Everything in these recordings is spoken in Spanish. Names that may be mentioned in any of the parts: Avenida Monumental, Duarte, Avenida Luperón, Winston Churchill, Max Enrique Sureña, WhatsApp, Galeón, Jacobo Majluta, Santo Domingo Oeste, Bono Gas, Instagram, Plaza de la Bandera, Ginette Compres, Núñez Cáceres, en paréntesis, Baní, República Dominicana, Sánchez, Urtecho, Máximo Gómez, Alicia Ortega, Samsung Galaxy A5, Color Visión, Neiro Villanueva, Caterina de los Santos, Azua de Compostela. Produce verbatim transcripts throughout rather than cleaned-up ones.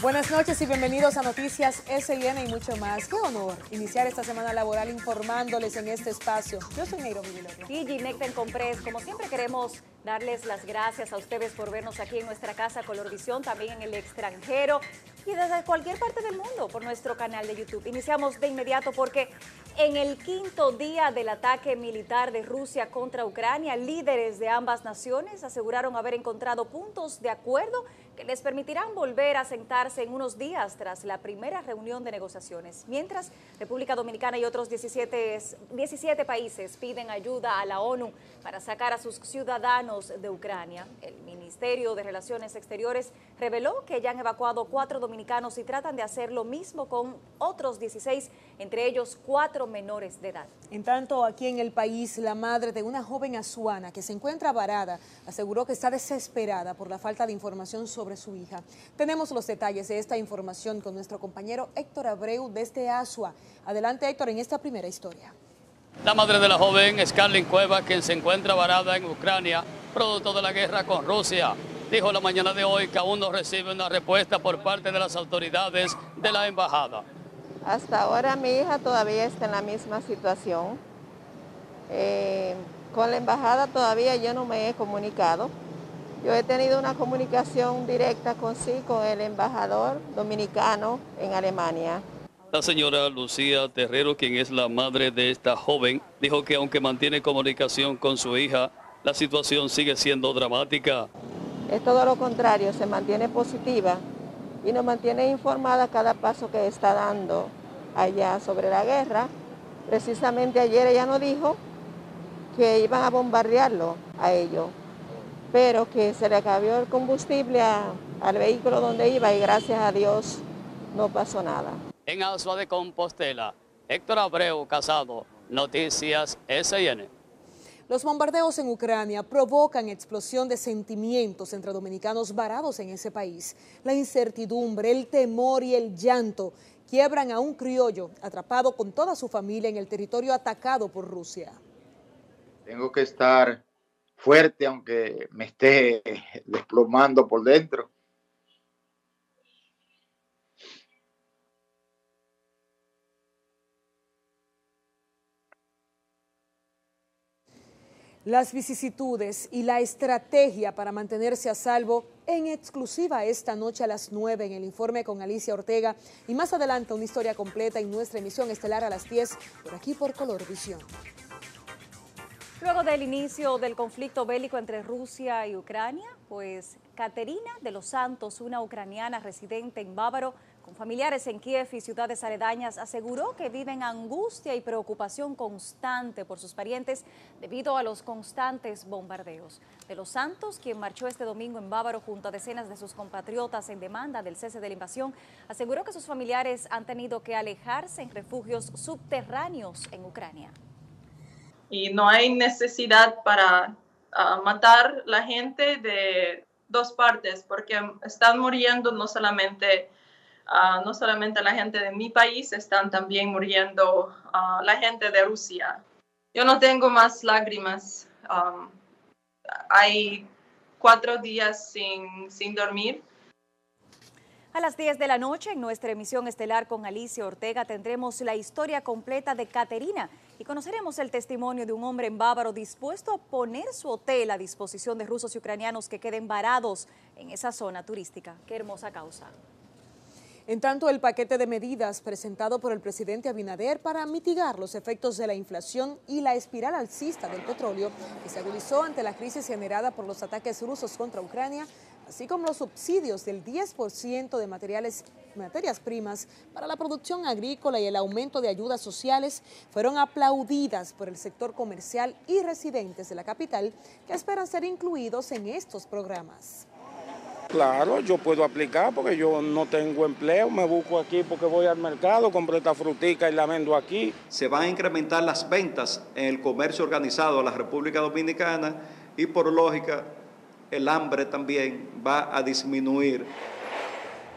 Buenas noches y bienvenidos a Noticias S I N y mucho más. Qué honor iniciar esta semana laboral informándoles en este espacio. Yo soy Neiro Villanueva. Y Ginette Compres. Como siempre queremos darles las gracias a ustedes por vernos aquí en nuestra casa Color Visión, también en el extranjero y desde cualquier parte del mundo por nuestro canal de YouTube. Iniciamos de inmediato porque en el quinto día del ataque militar de Rusia contra Ucrania, líderes de ambas naciones aseguraron haber encontrado puntos de acuerdo que les permitirán volver a sentarse en unos días tras la primera reunión de negociaciones. Mientras, República Dominicana y otros diecisiete países piden ayuda a la ONU para sacar a sus ciudadanos de Ucrania. El Ministerio de Relaciones Exteriores reveló que ya han evacuado cuatro dominicanos y tratan de hacer lo mismo con otros dieciséis, entre ellos cuatro menores de edad. En tanto, aquí en el país, la madre de una joven azuana que se encuentra varada aseguró que está desesperada por la falta de información sobre sobre su hija. Tenemos los detalles de esta información con nuestro compañero Héctor Abreu desde Asua. Adelante, Héctor, en esta primera historia. La madre de la joven Scarlin Cueva, quien se encuentra varada en Ucrania, producto de la guerra con Rusia, dijo la mañana de hoy que aún no recibe una respuesta por parte de las autoridades de la embajada. Hasta ahora mi hija todavía está en la misma situación. Eh, con la embajada todavía yo no me he comunicado. Yo he tenido una comunicación directa con sí, con el embajador dominicano en Alemania. La señora Lucía Terrero, quien es la madre de esta joven, dijo que aunque mantiene comunicación con su hija, la situación sigue siendo dramática. Es todo lo contrario, se mantiene positiva y nos mantiene informada cada paso que está dando allá sobre la guerra. Precisamente ayer ella nos dijo que iban a bombardearlo a ellos, pero que se le acabó el combustible a, al vehículo donde iba y gracias a Dios no pasó nada. En Azua de Compostela, Héctor Abreu Casado, Noticias S I N. Los bombardeos en Ucrania provocan explosión de sentimientos entre dominicanos varados en ese país. La incertidumbre, el temor y el llanto quiebran a un criollo atrapado con toda su familia en el territorio atacado por Rusia. Tengo que estar fuerte, aunque me esté desplomando por dentro. Las vicisitudes y la estrategia para mantenerse a salvo en exclusiva esta noche a las nueve en el informe con Alicia Ortega y más adelante una historia completa en nuestra emisión estelar a las diez por aquí por Color Visión. Luego del inicio del conflicto bélico entre Rusia y Ucrania, pues Caterina de los Santos, una ucraniana residente en Bávaro, con familiares en Kiev y ciudades aledañas, aseguró que viven angustia y preocupación constante por sus parientes debido a los constantes bombardeos. De los Santos, quien marchó este domingo en Bávaro junto a decenas de sus compatriotas en demanda del cese de la invasión, aseguró que sus familiares han tenido que alejarse en refugios subterráneos en Ucrania. Y no hay necesidad para uh, matar la gente de dos partes, porque están muriendo no solamente, uh, no solamente la gente de mi país, están también muriendo uh, la gente de Rusia. Yo no tengo más lágrimas. Um, hay cuatro días sin, sin dormir. A las diez de la noche, en nuestra emisión estelar con Alicia Ortega, tendremos la historia completa de Caterina y conoceremos el testimonio de un hombre en Bávaro dispuesto a poner su hotel a disposición de rusos y ucranianos que queden varados en esa zona turística. ¡Qué hermosa causa! En tanto, el paquete de medidas presentado por el presidente Abinader para mitigar los efectos de la inflación y la espiral alcista del petróleo que se agudizó ante la crisis generada por los ataques rusos contra Ucrania, así como los subsidios del diez por ciento de materiales, materias primas para la producción agrícola y el aumento de ayudas sociales, fueron aplaudidas por el sector comercial y residentes de la capital que esperan ser incluidos en estos programas. Claro, yo puedo aplicar porque yo no tengo empleo, me busco aquí porque voy al mercado, compro esta frutica y la vendo aquí. Se van a incrementar las ventas en el comercio organizado de la República Dominicana y por lógica el hambre también va a disminuir.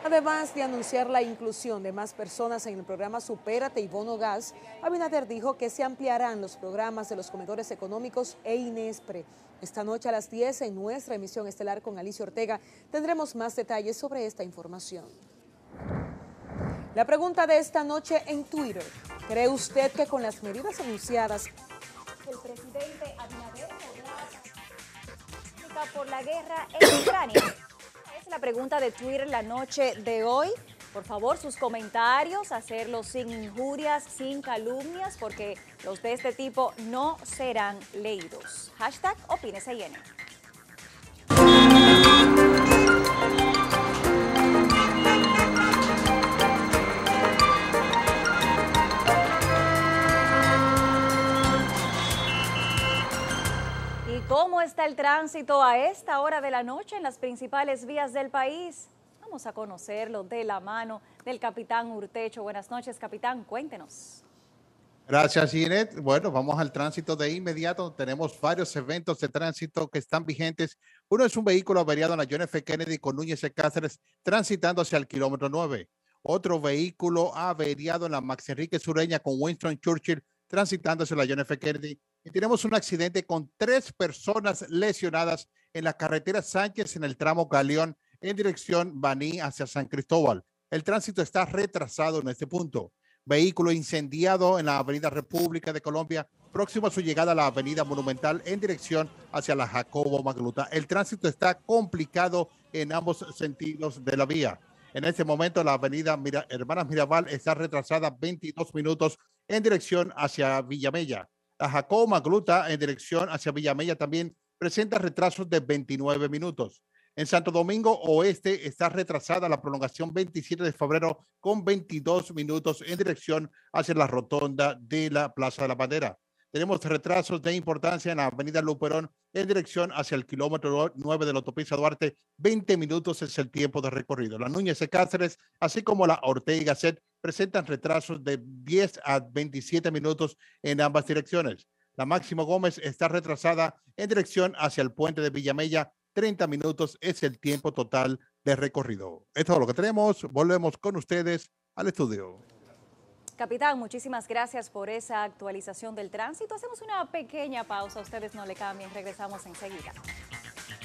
Además de anunciar la inclusión de más personas en el programa Supérate y Bono Gas, Abinader dijo que se ampliarán los programas de los comedores económicos e INESPRE. Esta noche a las diez, en nuestra emisión estelar con Alicia Ortega, tendremos más detalles sobre esta información. La pregunta de esta noche en Twitter: ¿cree usted que con las medidas anunciadas el presidente Abinader podrá por la guerra en Ucrania? Es la pregunta de Twitter la noche de hoy. Por favor, sus comentarios, hacerlos sin injurias, sin calumnias, porque los de este tipo no serán leídos. Hashtag OpineSIN. ¿Cómo está el tránsito a esta hora de la noche en las principales vías del país? Vamos a conocerlo de la mano del capitán Urtecho. Buenas noches, capitán, cuéntenos. Gracias, Ginette. Bueno, vamos al tránsito de inmediato. Tenemos varios eventos de tránsito que están vigentes. Uno es un vehículo averiado en la John F. Kennedy con Núñez Cáceres, transitando hacia el kilómetro nueve. Otro vehículo averiado en la Max Enrique Sureña con Winston Churchill, transitando hacia la John F. Kennedy. Y tenemos un accidente con tres personas lesionadas en la carretera Sánchez en el tramo Galeón en dirección Baní hacia San Cristóbal. El tránsito está retrasado en este punto. Vehículo incendiado en la Avenida República de Colombia, próximo a su llegada a la Avenida Monumental en dirección hacia la Jacobo Majluta. El tránsito está complicado en ambos sentidos de la vía. En este momento la Avenida Mira- Hermanas Mirabal está retrasada veintidós minutos en dirección hacia Villa Mella. La Jacobo Majluta en dirección hacia Villa Mella también presenta retrasos de veintinueve minutos. En Santo Domingo Oeste está retrasada la prolongación veintisiete de febrero con veintidós minutos en dirección hacia la rotonda de la Plaza de la Bandera. Tenemos retrasos de importancia en la Avenida Luperón en dirección hacia el kilómetro nueve de la autopista Duarte. veinte minutos es el tiempo de recorrido. La Núñez Cáceres, así como la Ortega Set, presentan retrasos de diez a veintisiete minutos en ambas direcciones. La Máximo Gómez está retrasada en dirección hacia el puente de Villa Mella. treinta minutos es el tiempo total de recorrido. Esto es lo que tenemos. Volvemos con ustedes al estudio. Capitán, muchísimas gracias por esa actualización del tránsito. Hacemos una pequeña pausa. Ustedes no le cambien. Regresamos enseguida.